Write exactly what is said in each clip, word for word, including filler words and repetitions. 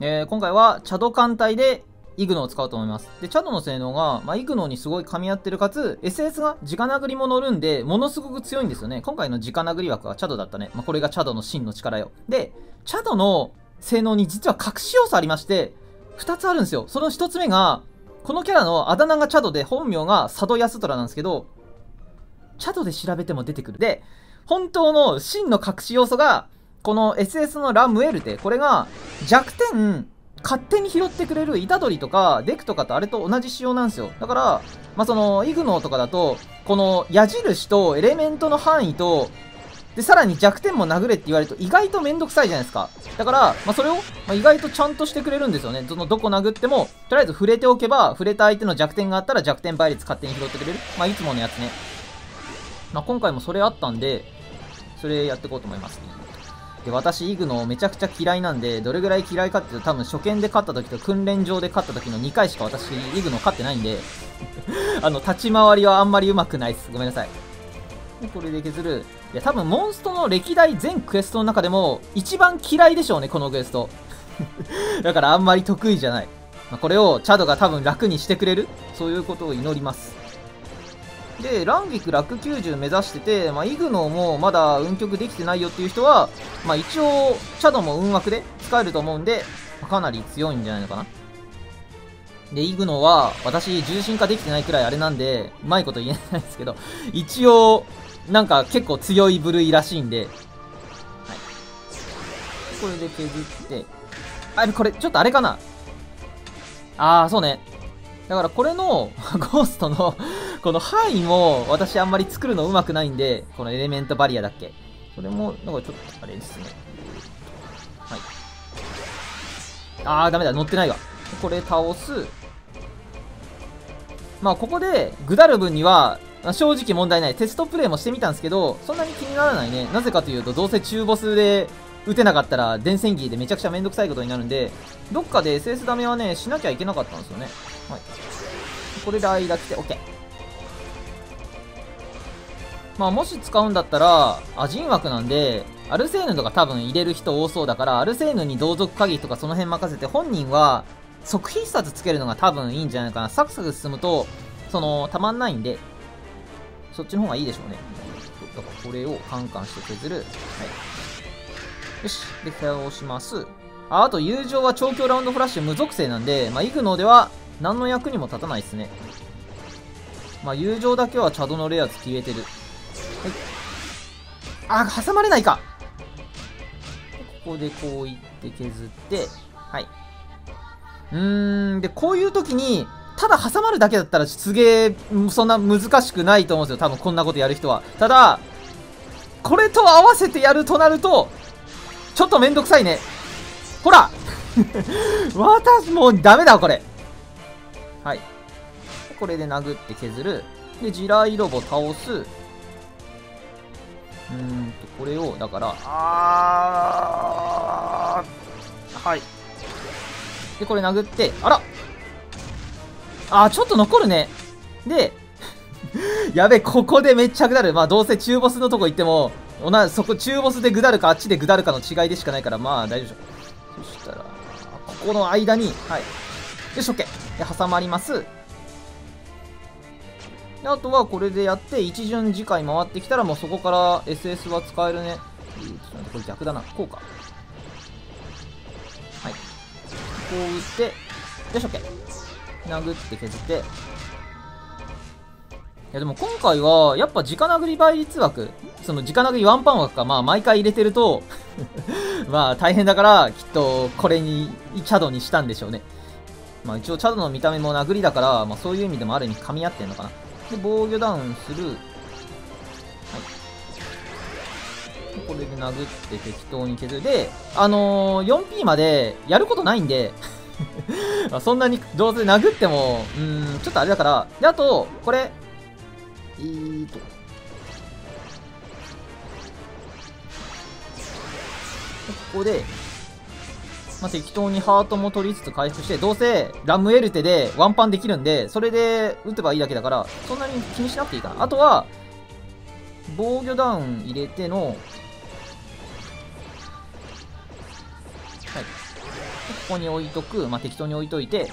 えー、今回はチャド艦隊でイグノを使おうと思います。で、チャドの性能が、まあ、イグノにすごい噛み合ってるかつ、エスエス が直殴りも乗るんで、ものすごく強いんですよね。今回の直殴り枠はチャドだったね。まあ、これがチャドの真の力よ。で、チャドの性能に実は隠し要素ありまして、ふたつあるんですよ。そのひとつめが、このキャラのあだ名がチャドで、本名が佐渡安虎なんですけど、チャドで調べても出てくる。で、本当の真の隠し要素が、この エスエス のラムエルテ、これが弱点、勝手に拾ってくれるイタドリとかデクとかとあれと同じ仕様なんですよ。だから、まあ、その、イグノーとかだと、この矢印とエレメントの範囲と、で、さらに弱点も殴れって言われると意外とめんどくさいじゃないですか。だから、まあ、それを、まあ、意外とちゃんとしてくれるんですよね。その、どこ殴っても、とりあえず触れておけば、触れた相手の弱点があったら弱点倍率勝手に拾ってくれる。まあ、いつものやつね。まあ、今回もそれあったんで、それやっていこうと思います。で、私イグノめちゃくちゃ嫌いなんで、どれぐらい嫌いかっていうと、多分初見で勝った時と訓練場で勝った時のにかいしか私イグノ勝ってないんであの立ち回りはあんまりうまくないです。ごめんなさい。で、これで削る。いや、多分モンストの歴代全クエストの中でも一番嫌いでしょうね、このクエストだからあんまり得意じゃない、まあ、これをチャドが多分楽にしてくれる、そういうことを祈ります。で、ランギク楽きゅうじゅう目指してて、まあ、イグノーもまだ運極できてないよっていう人は、まあ、一応、チャドも運枠で使えると思うんで、かなり強いんじゃないのかな。で、イグノーは、私、重心化できてないくらいあれなんで、うまいこと言えないですけど、一応、なんか結構強い部類らしいんで、はい。これで削って、あ、これ、ちょっとあれかな。あー、そうね。だからこれの、ゴーストの、この範囲も、私あんまり作るのうまくないんで、このエレメントバリアだっけ。これも、なんかちょっと、あれですね。はい。あー、ダメだ、乗ってないわ。これ倒す。まあ、ここで、ぐだる分には、正直問題ない。テストプレイもしてみたんですけど、そんなに気にならないね。なぜかというと、どうせ中ボスで、打てなかったら、電線ギーでめちゃくちゃめんどくさいことになるんで、どっかで エスエス ダメはね、しなきゃいけなかったんですよね。はい。これで間来て、OK。まあ、もし使うんだったら、アジン枠なんで、アルセーヌとか多分入れる人多そうだから、アルセーヌに同族鍵とかその辺任せて、本人は、即必殺つけるのが多分いいんじゃないかな。サクサク進むと、その、たまんないんで、そっちの方がいいでしょうね。だからこれをカンカンして削る。はい。よし。で、倒します。あ、あと、友情は調教ラウンドフラッシュ無属性なんで、まあ、イグノーでは何の役にも立たないですね。まあ、友情だけはチャドのレアつ消えてる。はい。あ、挟まれないか。ここでこういって削って、はい。うーん、で、こういう時に、ただ挟まるだけだったらすげえ、そんな難しくないと思うんですよ。多分こんなことやる人は。ただ、これと合わせてやるとなると、ちょっとめんどくさいね。ほら私もうダメだこれ。はい。これで殴って削る。で、地雷ロボ倒す。うーんと、これを、だから、あー、はい。で、これ殴って、あらあー、ちょっと残るね。で、やべ、ここでめっちゃくだる。まあ、どうせ中ボスのとこ行っても、同じ、そこ中ボスでぐだるか、あっちでぐだるかの違いでしかないから、まあ、大丈夫でしょ。そしたら、ここの間に、はい。よし、OK。で、挟まります。で、あとはこれでやって、一巡次回回ってきたら、もうそこから エスエス は使えるね。えー、ちょっと待って、これ逆だな。こうか。はい。こう打って、よし、OK。殴って削って。いや、でも今回は、やっぱ直殴り倍率枠、その直殴りワンパン枠か、まあ、毎回入れてると、まあ大変だから、きっとこれに、チャドにしたんでしょうね。まあ一応チャドの見た目も殴りだから、まあそういう意味でもある意味噛み合ってんのかな。で、防御ダウンする。はい。これで殴って適当に削る。で、あのー、よんピー までやることないんで、そんなにどうせ殴っても、うーん、ちょっとあれだから。で、あと、これ、えーと、ここで、まあ、適当にハートも取りつつ回復して、どうせラムエルテでワンパンできるんで、それで打てばいいだけだから、そんなに気にしなくていいかな。あとは、防御ダウン入れての、はい。こに置いとく、まあ、適当に置いといて、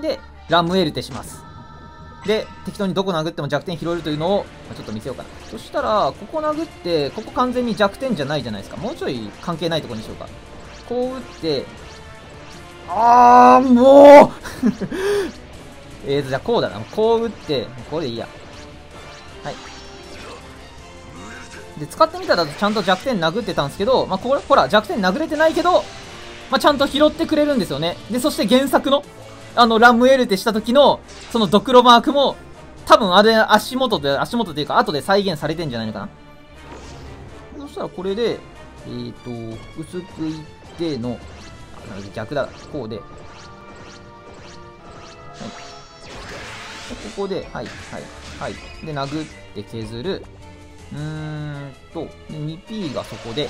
でラムエルテします。で適当にどこ殴っても弱点拾えるというのを、まあ、ちょっと見せようかな。そしたらここ殴って、ここ完全に弱点じゃないじゃないですか。もうちょい関係ないとこにしようか。こう打って、あーもうえーとじゃあこうだな、こう打って、これでいいや。はい、で使ってみたらちゃんと弱点殴ってたんですけど、まあ、これほら弱点殴れてないけど、まあ、ちゃんと拾ってくれるんですよね。でそして原作のあのラムエルテした時のそのドクロマークも多分あれ足元で足元というか後で再現されてんじゃないのかな。そしたらこれでえーと薄くいっての逆だ、こうで、はい、ここではいはいはいで殴って削る、うーんと にピー がそこで、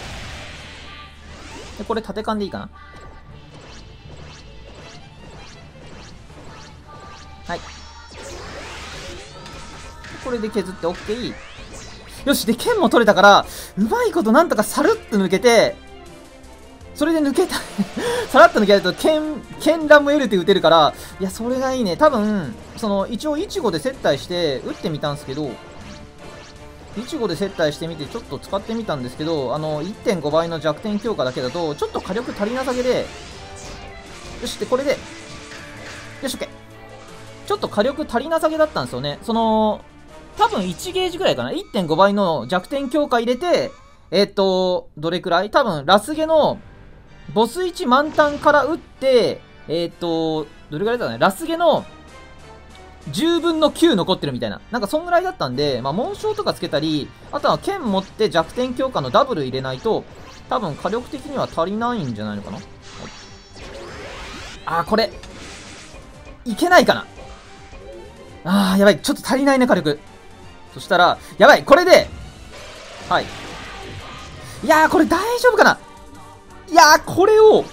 でこれ縦勘でいいかな。はい、これで削って OK。 よし、で剣も取れたからうまいことなんとかさるっと抜けて、それで抜けたさらっと抜けると剣、剣ラムエルテ打てるから、いやそれがいいね。多分その一応イチゴで接待して打ってみたんですけど、イチゴで接待してみてちょっと使ってみたんですけど、あの いってんご 倍の弱点強化だけだとちょっと火力足りなさげで、よしでこれでよし OK。ちょっと火力足りなさげだったんですよね。その、多分いちゲージぐらいかな。いってんご 倍の弱点強化入れて、えっと、どれくらい？多分、ラスゲの、ボスいち満タンから打って、えっと、どれくらいだったかな？ラスゲの、じゅうぶんのきゅう残ってるみたいな。なんか、そんぐらいだったんで、まあ、紋章とかつけたり、あとは剣持って弱点強化のダブル入れないと、多分火力的には足りないんじゃないのかな。あー、これ、いけないかな。あーやばい、ちょっと足りないね火力。そしたらやばい、これではい、いやーこれ大丈夫かな。いやーこれを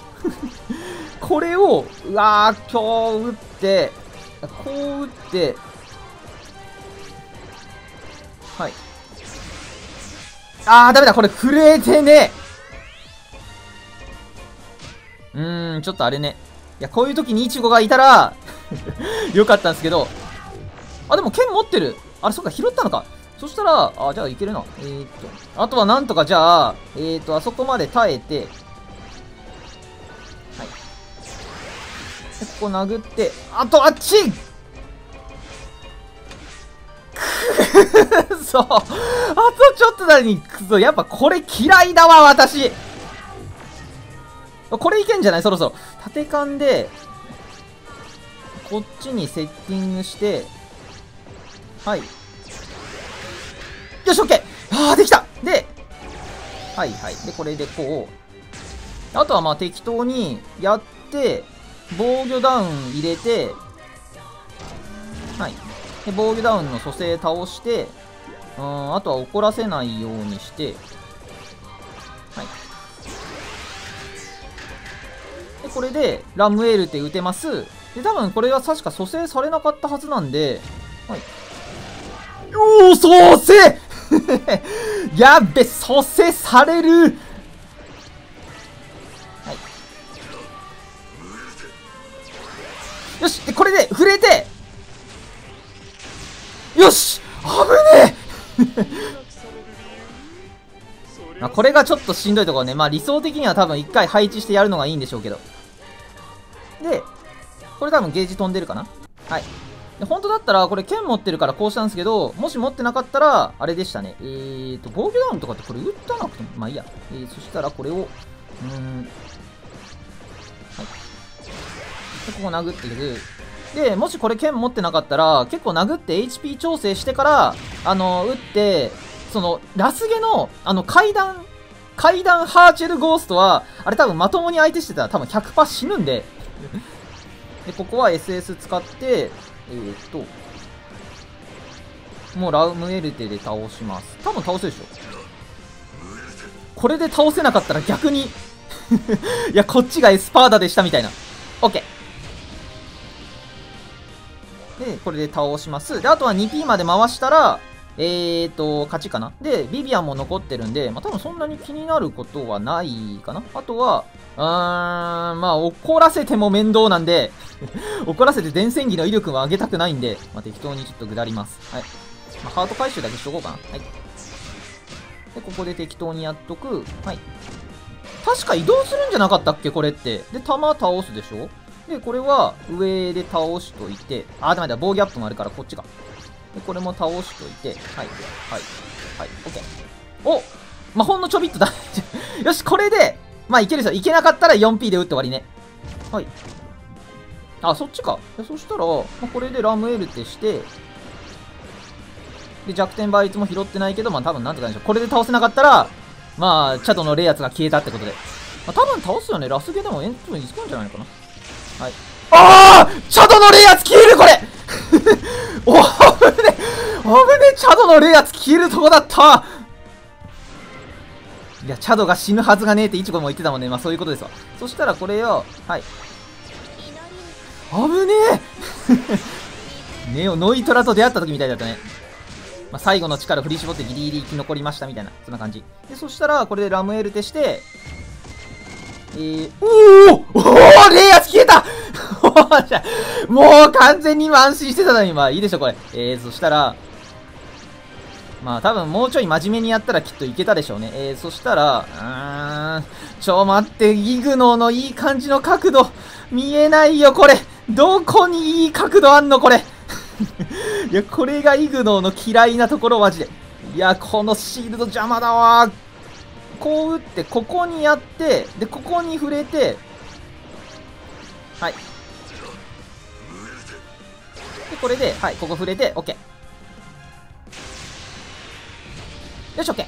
これをうわー今日打ってこう打ってはい、あーダメだ、これ震えてね。うーんちょっとあれね、いやこういう時にイチゴがいたらよかったんですけど、あ、でも剣持ってる。あれ、そっか、拾ったのか。そしたら、あ、じゃあいけるな。えー、っと、あとはなんとか、じゃあ、えー、っと、あそこまで耐えて、はい。でここ殴って、あと、あっち！くっそ！あとちょっとなのに、くそ、やっぱこれ嫌いだわ、私！これいけんじゃない？そろそろ。縦勘で、こっちにセッティングして、はい、よし OK。 ああできた。ではいはいでこれでこう、あとはまあ適当にやって防御ダウン入れて、はいで防御ダウンの蘇生倒して、うん、あとは怒らせないようにして、はいでこれでラムエルテ打てます。で多分これは確か蘇生されなかったはずなんで、はいおー、蘇生やっべ、蘇生される、はい、よし、でこれで触れて、よし危ねえまあこれがちょっとしんどいところね。まあ理想的には多分一回配置してやるのがいいんでしょうけど、でこれ多分ゲージ飛んでるかな。はいで本当だったら、これ剣持ってるからこうしたんですけど、もし持ってなかったら、あれでしたね。えーと、防御ダウンとかってこれ打たなくても、まあいいや。えー、そしたらこれを、うーん。はい。で、ここ殴ってくる。で、もしこれ剣持ってなかったら、結構殴って エイチピー 調整してから、あのー、打って、その、ラスゲの、あの、階段、階段ハーチェルゴーストは、あれ多分まともに相手してたら多分 ひゃくパーセント 死ぬんで。で、ここは エスエス 使って、えーっともうラムエルテで倒します。多分倒せるでしょ。これで倒せなかったら逆にいやこっちがエスパーダでしたみたいな。 OK でこれで倒します。であとは にピー まで回したらえーと、勝ちかな。で、ビビアンも残ってるんで、まあ、多分そんなに気になることはないかな。あとは、うーん、まあ、怒らせても面倒なんで、怒らせて伝染技の威力は上げたくないんで、まあ、適当にちょっと下ります。はい。まあ、ハート回収だけしとこうかな。はい。で、ここで適当にやっとく。はい。確か移動するんじゃなかったっけこれって。で、弾倒すでしょ。で、これは上で倒しといて、あ、ダメだ、防御アップもあるからこっちか。で、これも倒しといて、はい、はい、はい、オッケー。おっ、まあ、ほんのちょびっとだ。よし、これで、まあ、いけるでしょ。いけなかったら よんピー で打って終わりね。はい。あ、そっちか。そしたら、まあ、これでラムエルテして、で、弱点倍率も拾ってないけど、まあ、多分なんとかでしょう。これで倒せなかったら、まあ、チャドのレイアツが消えたってことで。まあ、多分倒すよね。ラスゲでもエントリーにつくんじゃないのかな。はい。あー、チャドのレイアツ消えるこれおぶねおぶねチャドのレイアツ消えるとこだったいや、チャドが死ぬはずがねえってイチゴも言ってたもんね。まあそういうことですわ。そしたらこれを、はい。あぶねえネオ、ノイトラと出会った時みたいだったね。まあ、最後の力振り絞ってギリギリ生き残りましたみたいな、そんな感じ。で、そしたら、これでラムエルテして、えー、おーおーレイアス消えたもう完全に今安心してたのに、今。いいでしょ、これ。えー、そしたら、まあ、多分もうちょい真面目にやったらきっといけたでしょうね。えー、そしたら、うーん、ちょ待って、イグノーのいい感じの角度、見えないよ、これ。どこにいい角度あんの、これ。いや、これがイグノーの嫌いなところ、マジで。いや、このシールド邪魔だわ。こう打って、ここにやって、で、ここに触れて、はい。で、これで、はい、ここ触れて、オッケー。よし、オッケー。